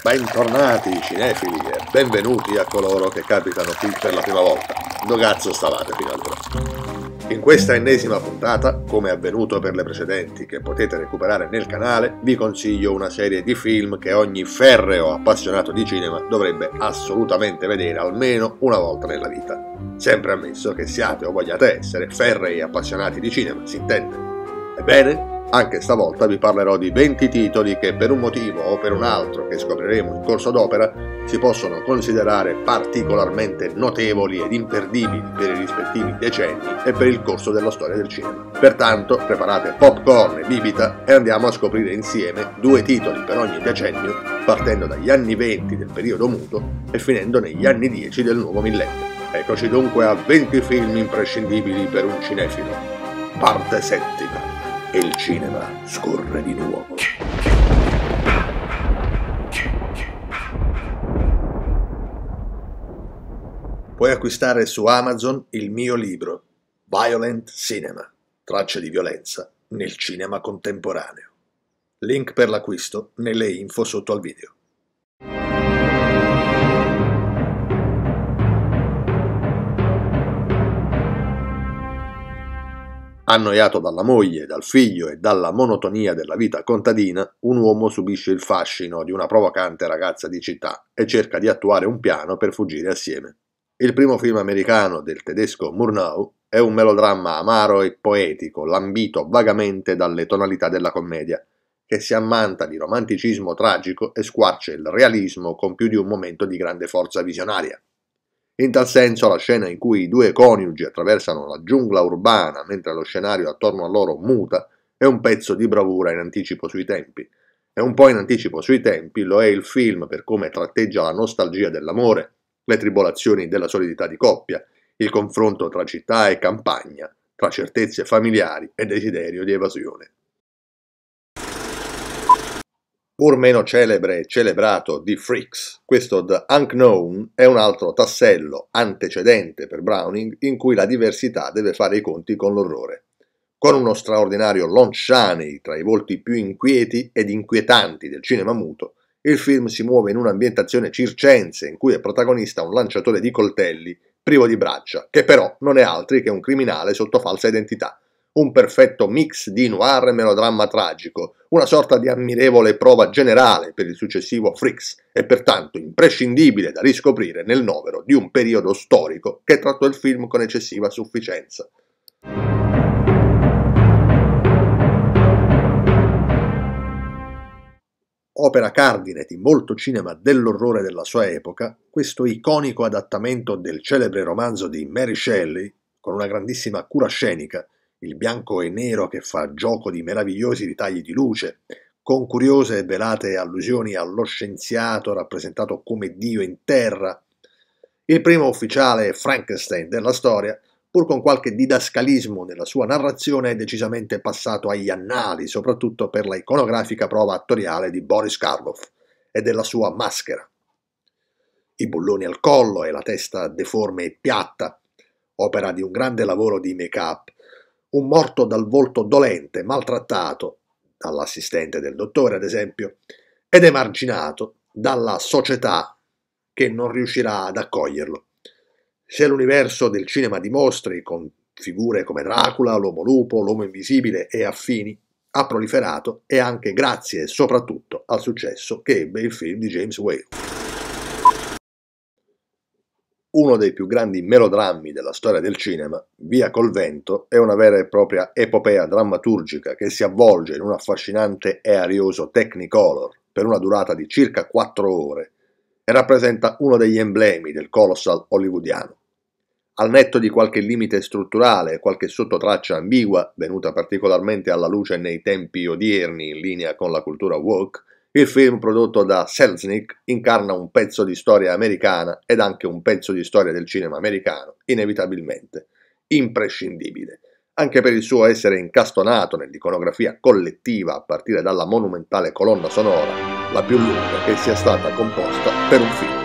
Bentornati cinefili e benvenuti a coloro che capitano qui per la prima volta. Dogazzo stavate fino ad ora. In questa ennesima puntata, come avvenuto per le precedenti che potete recuperare nel canale, vi consiglio una serie di film che ogni ferreo appassionato di cinema dovrebbe assolutamente vedere almeno una volta nella vita. Sempre ammesso che siate o vogliate essere ferrei appassionati di cinema, si intende. Ebbene, anche stavolta vi parlerò di 20 titoli che per un motivo o per un altro che scopriremo in corso d'opera si possono considerare particolarmente notevoli ed imperdibili per i rispettivi decenni e per il corso della storia del cinema. Pertanto preparate popcorn e bibita e andiamo a scoprire insieme 2 titoli per ogni decennio, partendo dagli anni 20 del periodo muto e finendo negli anni 10 del nuovo millennio. Eccoci dunque a 20 film imprescindibili per un cinefilo. Parte 7. E il cinema scorre di nuovo. Puoi acquistare su Amazon il mio libro Violent Cinema, tracce di violenza nel cinema contemporaneo. Link per l'acquisto nelle info sotto al video. Annoiato dalla moglie, dal figlio e dalla monotonia della vita contadina, un uomo subisce il fascino di una provocante ragazza di città e cerca di attuare un piano per fuggire assieme. Il primo film americano del tedesco Murnau è un melodramma amaro e poetico, lambito vagamente dalle tonalità della commedia, che si ammanta di romanticismo tragico e squarcia il realismo con più di un momento di grande forza visionaria. In tal senso, la scena in cui i 2 coniugi attraversano la giungla urbana mentre lo scenario attorno a loro muta è un pezzo di bravura in anticipo sui tempi. E un po' in anticipo sui tempi lo è il film per come tratteggia la nostalgia dell'amore, le tribolazioni della solidità di coppia, il confronto tra città e campagna, tra certezze familiari e desiderio di evasione. Pur meno celebre e celebrato di Freaks, questo The Unknown è un altro tassello antecedente per Browning in cui la diversità deve fare i conti con l'orrore. Con uno straordinario Lon Chaney tra i volti più inquieti ed inquietanti del cinema muto, il film si muove in un'ambientazione circense in cui è protagonista un lanciatore di coltelli privo di braccia, che però non è altri che un criminale sotto falsa identità. Un perfetto mix di noir e melodramma tragico, una sorta di ammirevole prova generale per il successivo Freaks e pertanto imprescindibile da riscoprire nel novero di un periodo storico che trattò il film con eccessiva sufficienza. Opera cardine di molto cinema dell'orrore della sua epoca, questo iconico adattamento del celebre romanzo di Mary Shelley, con una grandissima cura scenica, il bianco e nero che fa gioco di meravigliosi ritagli di luce, con curiose e velate allusioni allo scienziato rappresentato come Dio in terra. Il primo ufficiale Frankenstein della storia, pur con qualche didascalismo nella sua narrazione, è decisamente passato agli annali, soprattutto per la iconografica prova attoriale di Boris Karloff e della sua maschera. I bulloni al collo e la testa deforme e piatta, opera di un grande lavoro di make-up, un morto dal volto dolente, maltrattato, dall'assistente del dottore ad esempio, ed emarginato dalla società che non riuscirà ad accoglierlo. Se l'universo del cinema di mostri, con figure come Dracula, l'uomo lupo, l'uomo invisibile e affini, ha proliferato è anche grazie e soprattutto al successo che ebbe il film di James Whale. Uno dei più grandi melodrammi della storia del cinema, Via col vento, è una vera e propria epopea drammaturgica che si avvolge in un affascinante e arioso Technicolor per una durata di circa 4 ore e rappresenta uno degli emblemi del colossal hollywoodiano. Al netto di qualche limite strutturale e qualche sottotraccia ambigua, venuta particolarmente alla luce nei tempi odierni in linea con la cultura woke, il film prodotto da Selznick incarna un pezzo di storia americana ed anche un pezzo di storia del cinema americano, inevitabilmente, imprescindibile, anche per il suo essere incastonato nell'iconografia collettiva a partire dalla monumentale colonna sonora, la più lunga che sia stata composta per un film.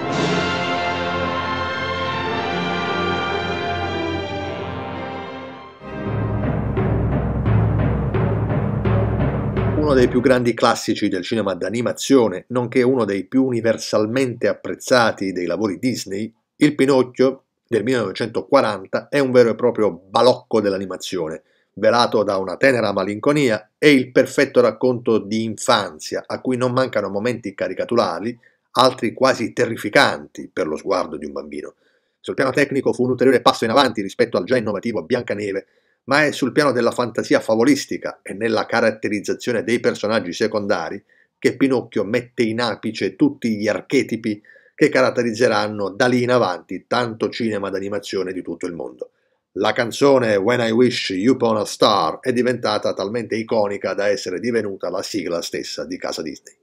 uno dei più grandi classici del cinema d'animazione, nonché uno dei più universalmente apprezzati dei lavori Disney, il Pinocchio del 1940 è un vero e proprio balocco dell'animazione, velato da una tenera malinconia e il perfetto racconto di infanzia, a cui non mancano momenti caricaturali, altri quasi terrificanti per lo sguardo di un bambino. Sul piano tecnico fu un ulteriore passo in avanti rispetto al già innovativo Biancaneve, ma è sul piano della fantasia favolistica e nella caratterizzazione dei personaggi secondari che Pinocchio mette in apice tutti gli archetipi che caratterizzeranno da lì in avanti tanto cinema d'animazione di tutto il mondo. La canzone When I Wish Upon a Star è diventata talmente iconica da essere divenuta la sigla stessa di casa Disney.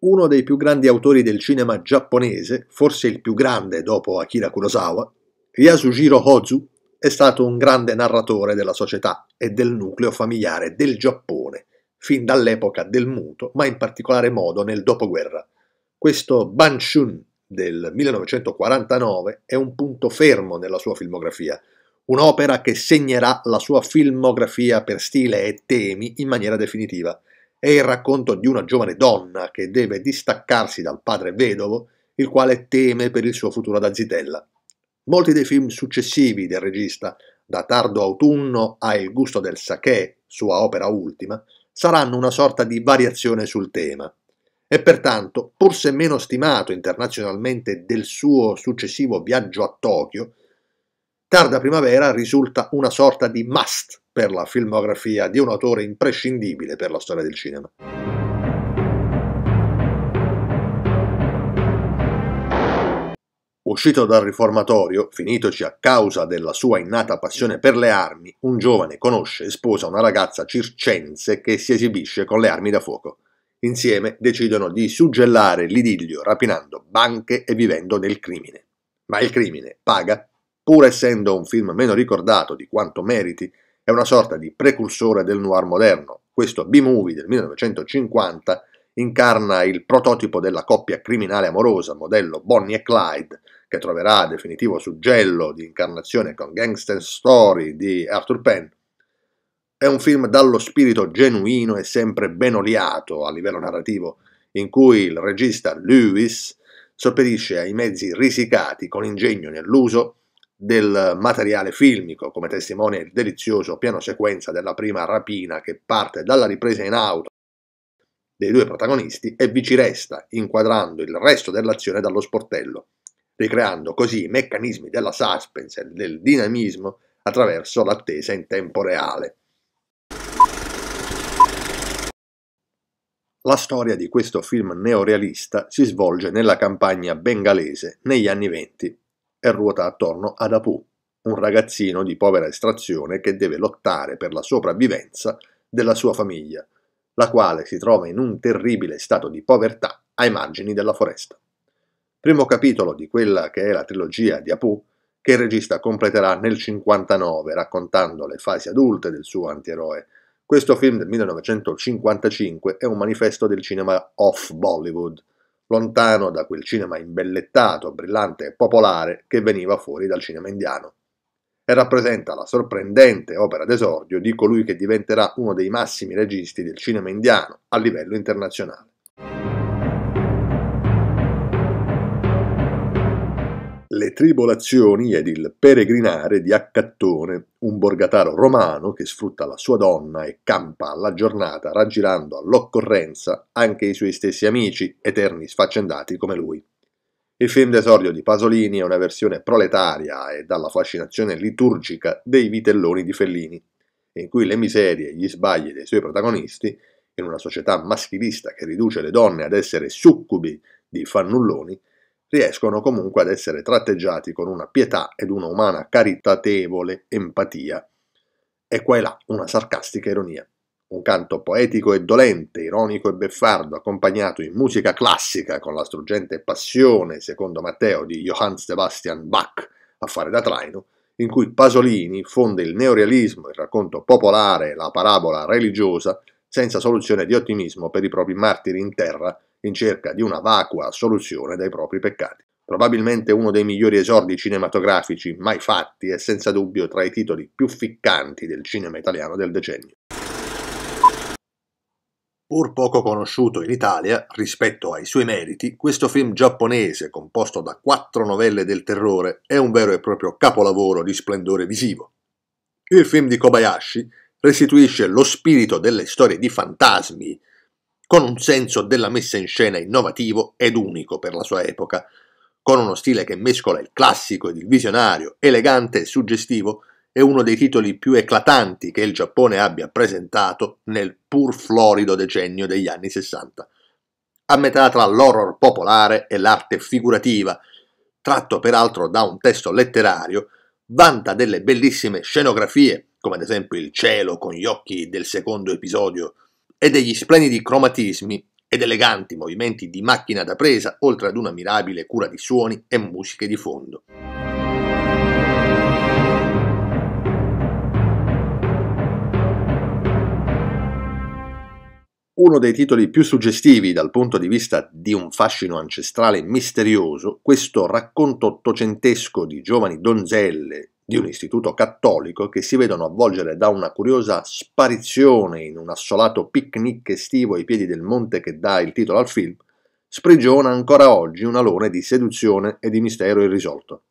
Uno dei più grandi autori del cinema giapponese, forse il più grande dopo Akira Kurosawa, Yasujiro Ozu, è stato un grande narratore della società e del nucleo familiare del Giappone, fin dall'epoca del muto, ma in particolare modo nel dopoguerra. Questo Banshun del 1949 è un punto fermo nella sua filmografia, un'opera che segnerà la sua filmografia per stile e temi in maniera definitiva. È il racconto di una giovane donna che deve distaccarsi dal padre vedovo, il quale teme per il suo futuro da zitella. Molti dei film successivi del regista, da Tardo autunno a Il gusto del sakè, sua opera ultima, saranno una sorta di variazione sul tema. E pertanto, pur se meno stimato internazionalmente del suo successivo viaggio a Tokyo, Tarda primavera risulta una sorta di must per la filmografia di un autore imprescindibile per la storia del cinema. Uscito dal riformatorio, finitoci a causa della sua innata passione per le armi, un giovane conosce e sposa una ragazza circense che si esibisce con le armi da fuoco. Insieme decidono di suggellare l'idillio rapinando banche e vivendo nel crimine. Ma il crimine paga? Pur essendo un film meno ricordato di quanto meriti, è una sorta di precursore del noir moderno. Questo B-movie del 1950 incarna il prototipo della coppia criminale amorosa, modello Bonnie e Clyde, che troverà definitivo suggello di incarnazione con Gangster Story di Arthur Penn. È un film dallo spirito genuino e sempre ben oliato a livello narrativo, in cui il regista Lewis sopperisce ai mezzi risicati con ingegno nell'uso del materiale filmico, come testimonia il delizioso piano sequenza della prima rapina che parte dalla ripresa in auto dei due protagonisti e vi ci resta, inquadrando il resto dell'azione dallo sportello, ricreando così i meccanismi della suspense e del dinamismo attraverso l'attesa in tempo reale. La storia di questo film neorealista si svolge nella campagna bengalese negli anni '20 e ruota attorno ad Apu, un ragazzino di povera estrazione che deve lottare per la sopravvivenza della sua famiglia, la quale si trova in un terribile stato di povertà ai margini della foresta. Primo capitolo di quella che è la trilogia di Apu, che il regista completerà nel 1959, raccontando le fasi adulte del suo antieroe. Questo film del 1955 è un manifesto del cinema off-Bollywood, lontano da quel cinema imbellettato, brillante e popolare che veniva fuori dal cinema indiano, e rappresenta la sorprendente opera d'esordio di colui che diventerà uno dei massimi registi del cinema indiano a livello internazionale. Le tribolazioni ed il peregrinare di Accattone, un borgataro romano che sfrutta la sua donna e campa alla giornata raggirando all'occorrenza anche i suoi stessi amici, eterni sfaccendati come lui. Il film d'esordio di Pasolini è una versione proletaria e dalla fascinazione liturgica dei vitelloni di Fellini, in cui le miserie e gli sbagli dei suoi protagonisti, in una società maschilista che riduce le donne ad essere succubi di fannulloni, riescono comunque ad essere tratteggiati con una pietà ed una umana caritatevole empatia, e qua e là una sarcastica ironia. Un canto poetico e dolente, ironico e beffardo, accompagnato in musica classica con la struggente passione, secondo Matteo, di Johann Sebastian Bach, a fare da traino, in cui Pasolini fonde il neorealismo, il racconto popolare e la parabola religiosa, senza soluzione di ottimismo per i propri martiri in terra, in cerca di una vacua soluzione dai propri peccati. Probabilmente uno dei migliori esordi cinematografici mai fatti e senza dubbio tra i titoli più ficcanti del cinema italiano del decennio. Pur poco conosciuto in Italia, rispetto ai suoi meriti, questo film giapponese, composto da 4 novelle del terrore, è un vero e proprio capolavoro di splendore visivo. Il film di Kobayashi restituisce lo spirito delle storie di fantasmi, con un senso della messa in scena innovativo ed unico per la sua epoca, con uno stile che mescola il classico ed il visionario, elegante e suggestivo. È uno dei titoli più eclatanti che il Giappone abbia presentato nel pur florido decennio degli anni 60. A metà tra l'horror popolare e l'arte figurativa, tratto peraltro da un testo letterario, vanta delle bellissime scenografie, come ad esempio il cielo con gli occhi del secondo episodio, e degli splendidi cromatismi ed eleganti movimenti di macchina da presa, oltre ad una mirabile cura di suoni e musiche di fondo. Uno dei titoli più suggestivi dal punto di vista di un fascino ancestrale misterioso, questo racconto ottocentesco di giovani donzelle di un istituto cattolico che si vedono avvolgere da una curiosa sparizione in un assolato picnic estivo ai piedi del monte che dà il titolo al film, sprigiona ancora oggi un alone di seduzione e di mistero irrisolto.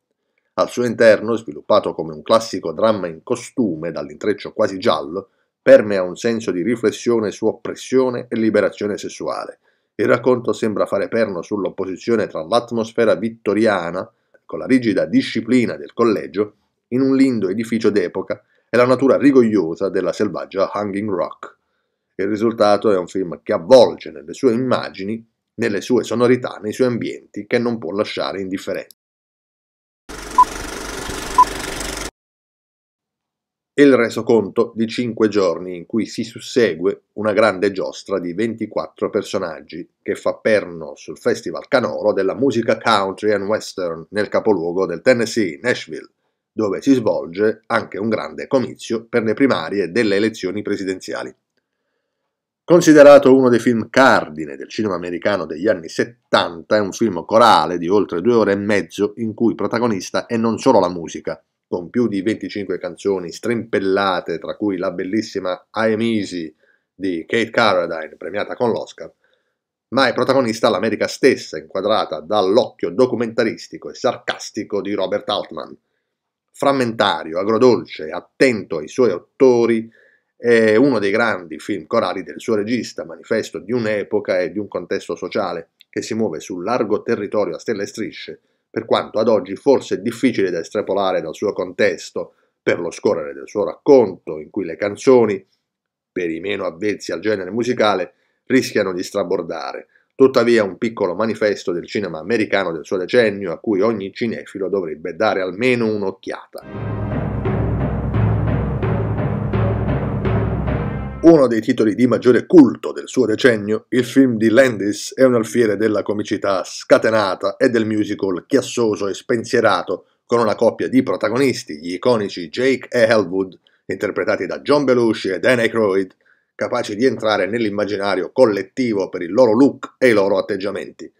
Al suo interno, sviluppato come un classico dramma in costume dall'intreccio quasi giallo, permea un senso di riflessione su oppressione e liberazione sessuale. Il racconto sembra fare perno sull'opposizione tra l'atmosfera vittoriana, con la rigida disciplina del collegio, in un lindo edificio d'epoca, e la natura rigogliosa della selvaggia Hanging Rock. Il risultato è un film che avvolge nelle sue immagini, nelle sue sonorità, nei suoi ambienti, che non può lasciare indifferenti. Il resoconto di 5 giorni in cui si sussegue una grande giostra di 24 personaggi che fa perno sul Festival Canoro della musica country and western nel capoluogo del Tennessee, Nashville, dove si svolge anche un grande comizio per le primarie delle elezioni presidenziali. Considerato uno dei film cardine del cinema americano degli anni 70, è un film corale di oltre 2 ore e mezzo in cui protagonista è non solo la musica, con più di 25 canzoni strimpellate, tra cui la bellissima I Am Easy di Kate Carradine, premiata con l'Oscar, ma è protagonista l'America stessa, inquadrata dall'occhio documentaristico e sarcastico di Robert Altman. Frammentario, agrodolce, attento ai suoi autori, è uno dei grandi film corali del suo regista, manifesto di un'epoca e di un contesto sociale che si muove sul largo territorio a stelle e strisce, per quanto ad oggi forse è difficile da estrapolare dal suo contesto per lo scorrere del suo racconto, in cui le canzoni, per i meno avvezzi al genere musicale, rischiano di strabordare. Tuttavia un piccolo manifesto del cinema americano del suo decennio a cui ogni cinefilo dovrebbe dare almeno un'occhiata. Uno dei titoli di maggiore culto del suo decennio, il film di Landis è un alfiere della comicità scatenata e del musical chiassoso e spensierato, con una coppia di protagonisti, gli iconici Jake e Elwood, interpretati da John Belushi e Dan Aykroyd, capaci di entrare nell'immaginario collettivo per il loro look e i loro atteggiamenti.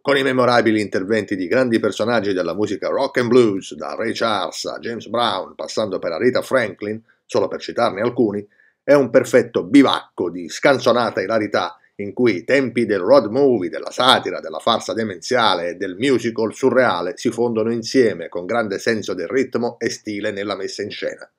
Con i memorabili interventi di grandi personaggi della musica rock and blues, da Ray Charles a James Brown, passando per Aretha Franklin, solo per citarne alcuni, è un perfetto bivacco di scansonata hilarità in cui i tempi del road movie, della satira, della farsa demenziale e del musical surreale si fondono insieme con grande senso del ritmo e stile nella messa in scena.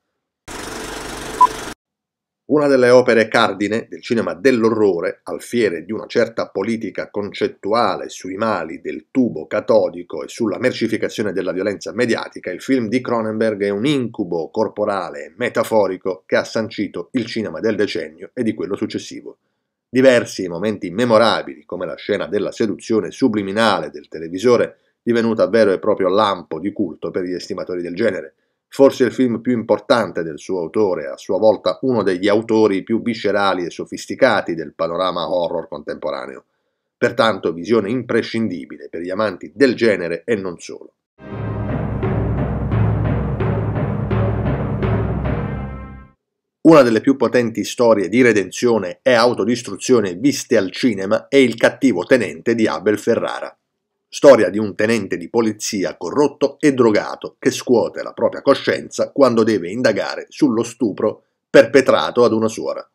Una delle opere cardine del cinema dell'orrore, alfiere di una certa politica concettuale sui mali del tubo catodico e sulla mercificazione della violenza mediatica, il film di Cronenberg è un incubo corporale e metaforico che ha sancito il cinema del decennio e di quello successivo. Diversi momenti memorabili, come la scena della seduzione subliminale del televisore, divenuta vero e proprio lampo di culto per gli estimatori del genere, forse il film più importante del suo autore, a sua volta uno degli autori più viscerali e sofisticati del panorama horror contemporaneo. Pertanto visione imprescindibile per gli amanti del genere e non solo. Una delle più potenti storie di redenzione e autodistruzione viste al cinema è Il cattivo tenente di Abel Ferrara. Storia di un tenente di polizia corrotto e drogato che scuote la propria coscienza quando deve indagare sullo stupro perpetrato ad una suora.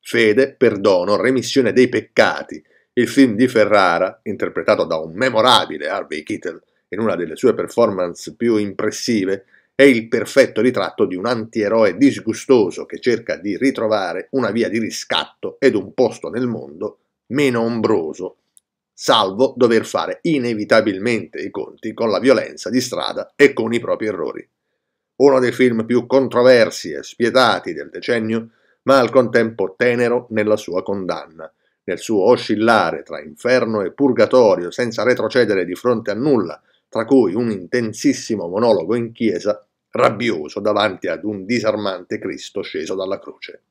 Fede, perdono, remissione dei peccati, il film di Ferrara, interpretato da un memorabile Harvey Keitel in una delle sue performance più impressive, è il perfetto ritratto di un antieroe disgustoso che cerca di ritrovare una via di riscatto ed un posto nel mondo meno ombroso, salvo dover fare inevitabilmente i conti con la violenza di strada e con i propri errori. Uno dei film più controversi e spietati del decennio, ma al contempo tenero nella sua condanna, nel suo oscillare tra inferno e purgatorio senza retrocedere di fronte a nulla, tra cui un intensissimo monologo in chiesa, rabbioso davanti ad un disarmante Cristo sceso dalla croce.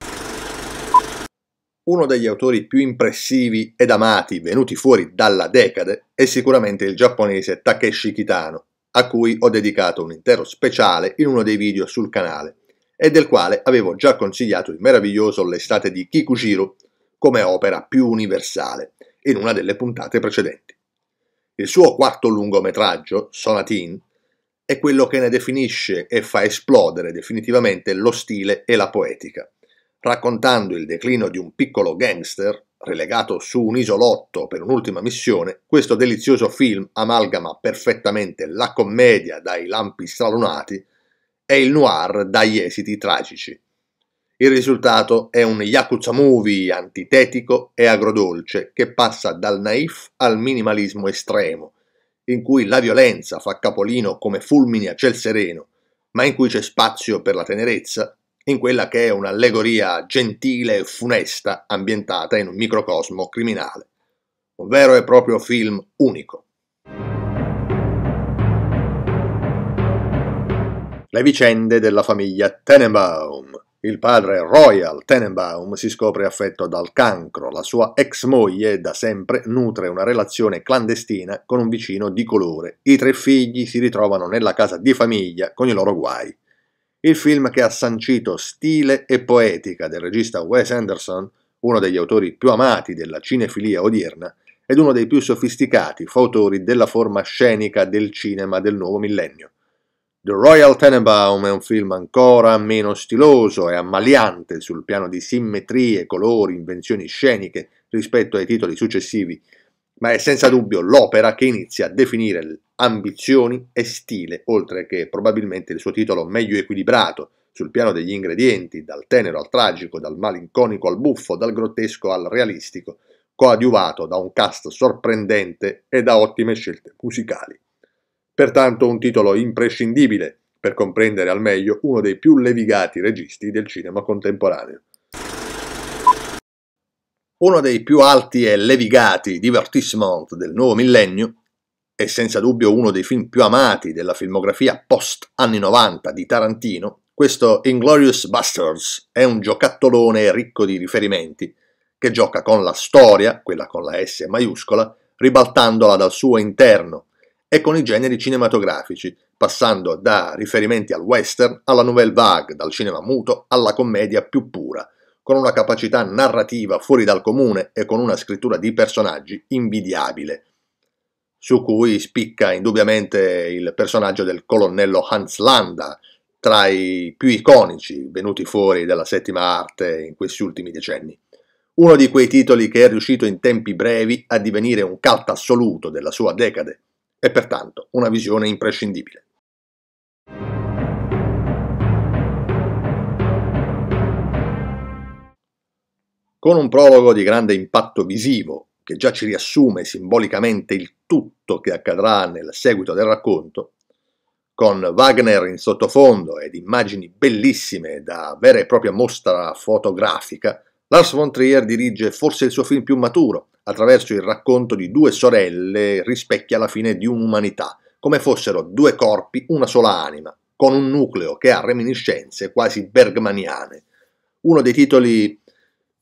Uno degli autori più impressivi ed amati venuti fuori dalla decade è sicuramente il giapponese Takeshi Kitano, a cui ho dedicato un intero speciale in uno dei video sul canale, e del quale avevo già consigliato il meraviglioso L'estate di Kikushiro come opera più universale, in una delle puntate precedenti. Il suo quarto lungometraggio, Sonatine, è quello che ne definisce e fa esplodere definitivamente lo stile e la poetica, raccontando il declino di un piccolo gangster, relegato su un isolotto per un'ultima missione. Questo delizioso film amalgama perfettamente la commedia dai lampi stralunati e il noir dagli esiti tragici. Il risultato è un yakuza movie antitetico e agrodolce che passa dal naif al minimalismo estremo, in cui la violenza fa capolino come fulmini a ciel sereno, ma in cui c'è spazio per la tenerezza, in quella che è un'allegoria gentile e funesta ambientata in un microcosmo criminale. Un vero e proprio film unico. Le vicende della famiglia Tenenbaum. Il padre Royal Tenenbaum si scopre affetto dal cancro, la sua ex moglie da sempre nutre una relazione clandestina con un vicino di colore. I tre figli si ritrovano nella casa di famiglia con i loro guai. Il film che ha sancito stile e poetica del regista Wes Anderson, uno degli autori più amati della cinefilia odierna, ed uno dei più sofisticati fautori della forma scenica del cinema del nuovo millennio. The Royal Tenenbaum è un film ancora meno stiloso e ammaliante sul piano di simmetrie, colori, invenzioni sceniche rispetto ai titoli successivi, ma è senza dubbio l'opera che inizia a definire ambizioni e stile, oltre che probabilmente il suo titolo meglio equilibrato sul piano degli ingredienti, dal tenero al tragico, dal malinconico al buffo, dal grottesco al realistico, coadiuvato da un cast sorprendente e da ottime scelte musicali. Pertanto un titolo imprescindibile per comprendere al meglio uno dei più levigati registi del cinema contemporaneo. Uno dei più alti e levigati divertissement del nuovo millennio, e senza dubbio uno dei film più amati della filmografia post anni 90 di Tarantino, questo Inglourious Basterds è un giocattolone ricco di riferimenti, che gioca con la storia, quella con la S maiuscola, ribaltandola dal suo interno, e con i generi cinematografici, passando da riferimenti al western alla nouvelle vague, dal cinema muto alla commedia più pura, con una capacità narrativa fuori dal comune e con una scrittura di personaggi invidiabile, su cui spicca indubbiamente il personaggio del colonnello Hans Landa, tra i più iconici venuti fuori dalla settima arte in questi ultimi decenni. Uno di quei titoli che è riuscito in tempi brevi a divenire un cult assoluto della sua decade, e pertanto una visione imprescindibile. Con un prologo di grande impatto visivo, che già ci riassume simbolicamente il tutto che accadrà nel seguito del racconto, con Wagner in sottofondo ed immagini bellissime da vera e propria mostra fotografica, Lars von Trier dirige forse il suo film più maturo, attraverso il racconto di due sorelle rispecchia la fine di un'umanità, come fossero due corpi, una sola anima, con un nucleo che ha reminiscenze quasi bergmaniane. Uno dei titoli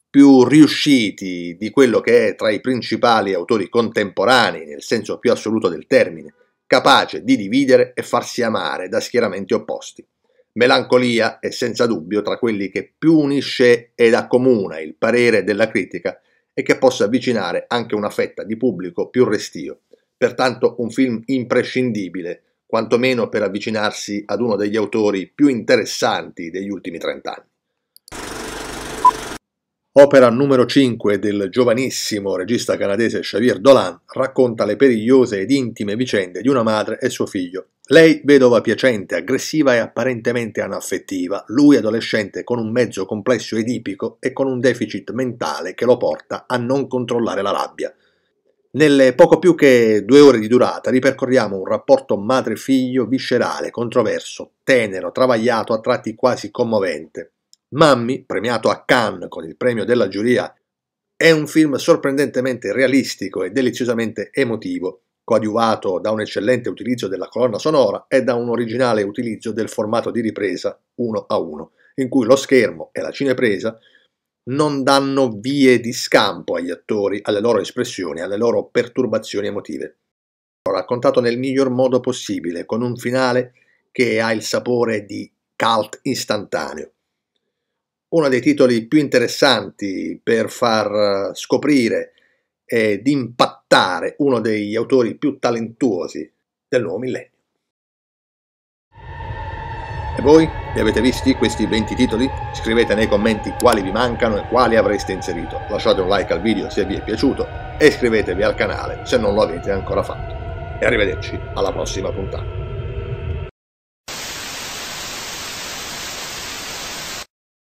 più riusciti di quello che è tra i principali autori contemporanei, nel senso più assoluto del termine, capace di dividere e farsi amare da schieramenti opposti. Melancolia è senza dubbio tra quelli che più unisce ed accomuna il parere della critica e che possa avvicinare anche una fetta di pubblico più restio. Pertanto un film imprescindibile, quantomeno per avvicinarsi ad uno degli autori più interessanti degli ultimi 30 anni. Opera numero 5 del giovanissimo regista canadese Xavier Dolan racconta le perigliose ed intime vicende di una madre e suo figlio. Lei vedova piacente, aggressiva e apparentemente anaffettiva, lui adolescente con un mezzo complesso edipico e con un deficit mentale che lo porta a non controllare la rabbia. Nelle poco più che 2 ore di durata ripercorriamo un rapporto madre-figlio viscerale, controverso, tenero, travagliato, a tratti quasi commovente. Mammy, premiato a Cannes con il premio della giuria, è un film sorprendentemente realistico e deliziosamente emotivo, coadiuvato da un eccellente utilizzo della colonna sonora e da un originale utilizzo del formato di ripresa 1:1, in cui lo schermo e la cinepresa non danno vie di scampo agli attori, alle loro espressioni, alle loro perturbazioni emotive. L'ho raccontato nel miglior modo possibile, con un finale che ha il sapore di cult istantaneo. Uno dei titoli più interessanti per far scoprire ed impattare uno degli autori più talentuosi del nuovo millennio. E voi? Li avete visti questi 20 titoli? Scrivete nei commenti quali vi mancano e quali avreste inserito. Lasciate un like al video se vi è piaciuto e iscrivetevi al canale se non lo avete ancora fatto. E arrivederci alla prossima puntata.